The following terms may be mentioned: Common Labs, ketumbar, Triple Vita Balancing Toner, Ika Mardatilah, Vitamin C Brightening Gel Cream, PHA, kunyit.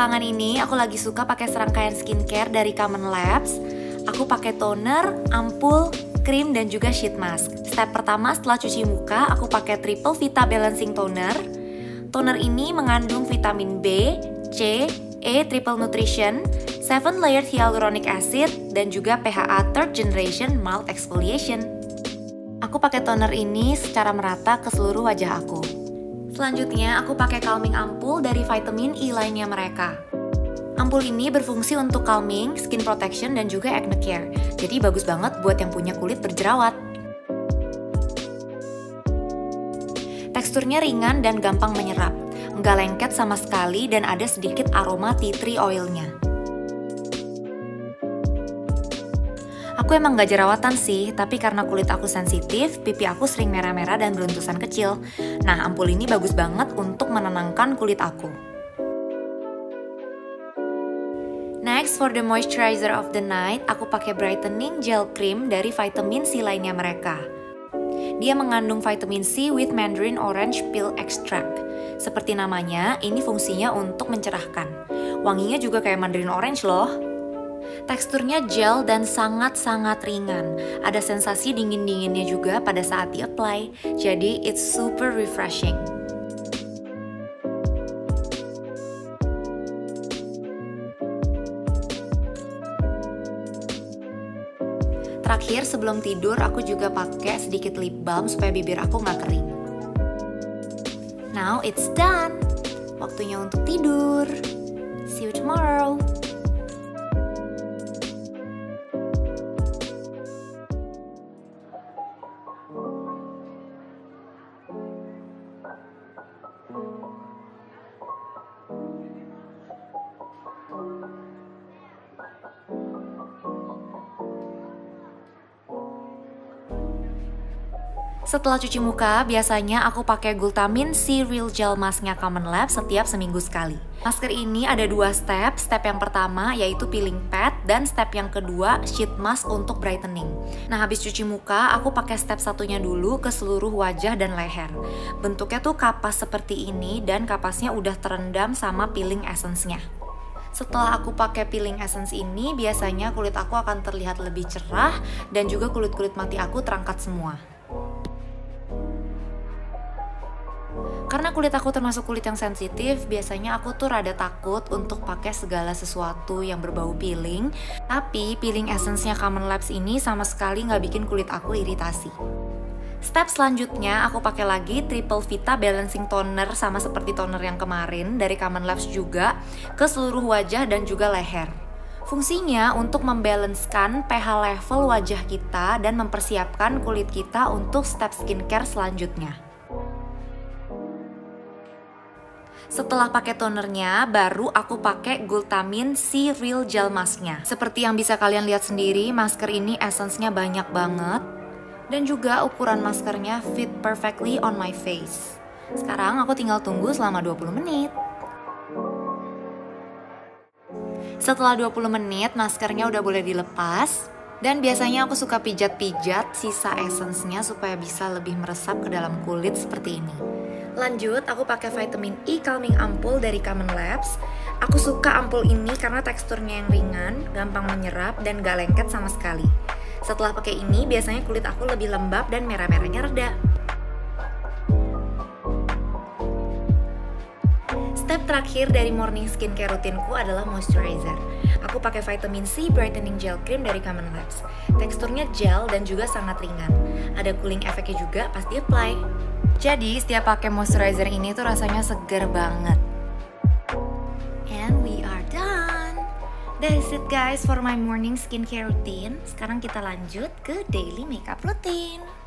Belakangan ini aku lagi suka pakai serangkaian skincare dari Common Labs. Aku pakai toner, ampul, krim, dan juga sheet mask. Step pertama setelah cuci muka, aku pakai Triple Vita Balancing Toner. Toner ini mengandung vitamin B, C, E, Triple Nutrition, 7 Layered Hyaluronic Acid, dan juga PHA 3rd Generation Mild Exfoliation. Aku pakai toner ini secara merata ke seluruh wajah aku. Selanjutnya, aku pakai calming ampul dari Vitamin E lainnya mereka. Ampul ini berfungsi untuk calming, skin protection, dan juga acne care. Jadi bagus banget buat yang punya kulit berjerawat. Teksturnya ringan dan gampang menyerap. Nggak lengket sama sekali dan ada sedikit aroma tea tree oil-nya. Aku emang gak jerawatan sih, tapi karena kulit aku sensitif, pipi aku sering merah-merah dan beruntusan kecil. Nah, ampul ini bagus banget untuk menenangkan kulit aku. Next, for the moisturizer of the night, aku pakai brightening gel cream dari Vitamin C lainnya mereka. Dia mengandung vitamin C with mandarin orange peel extract. Seperti namanya, ini fungsinya untuk mencerahkan. Wanginya juga kayak mandarin orange loh. Teksturnya gel dan sangat-sangat ringan. Ada sensasi dingin-dinginnya juga pada saat di-apply. Jadi, it's super refreshing. Terakhir, sebelum tidur, aku juga pakai sedikit lip balm supaya bibir aku nggak kering. Now it's done. Waktunya untuk tidur. See you tomorrow. Setelah cuci muka, biasanya aku pakai Ggultamin C Real Gel Mask-nya Common Labs setiap seminggu sekali. Masker ini ada dua step. Step yang pertama yaitu peeling pad dan step yang kedua sheet mask untuk brightening. Nah, habis cuci muka, aku pakai step satunya dulu ke seluruh wajah dan leher. Bentuknya tuh kapas seperti ini dan kapasnya udah terendam sama peeling essence-nya. Setelah aku pakai peeling essence ini, biasanya kulit aku akan terlihat lebih cerah dan juga kulit-kulit mati aku terangkat semua. Karena kulit aku termasuk kulit yang sensitif, biasanya aku tuh rada takut untuk pakai segala sesuatu yang berbau peeling. Tapi peeling essence-nya Common Labs ini sama sekali nggak bikin kulit aku iritasi. Step selanjutnya aku pakai lagi Triple Vita Balancing Toner sama seperti toner yang kemarin dari Common Labs juga ke seluruh wajah dan juga leher. Fungsinya untuk membalancekan pH level wajah kita dan mempersiapkan kulit kita untuk step skincare selanjutnya. Setelah pakai tonernya, baru aku pakai Ggultamin C Real Gel Mask-nya. Seperti yang bisa kalian lihat sendiri, masker ini essence-nya banyak banget. Dan juga ukuran maskernya fit perfectly on my face. Sekarang aku tinggal tunggu selama 20 menit. Setelah 20 menit, maskernya udah boleh dilepas. Dan biasanya aku suka pijat-pijat sisa essence-nya supaya bisa lebih meresap ke dalam kulit seperti ini. Lanjut, aku pakai Vitamin E Calming Ampoule dari Common Labs. Aku suka ampul ini karena teksturnya yang ringan, gampang menyerap, dan gak lengket sama sekali. Setelah pakai ini, biasanya kulit aku lebih lembab dan merah-merahnya reda. Step terakhir dari morning skincare rutinku adalah moisturizer. Aku pakai Vitamin C Brightening Gel Cream dari Common Labs. Teksturnya gel dan juga sangat ringan. Ada cooling efeknya juga pas di-apply. Jadi, setiap pakai moisturizer ini tuh rasanya seger banget. And we are done. That's it guys for my morning skincare routine. Sekarang kita lanjut ke daily makeup routine.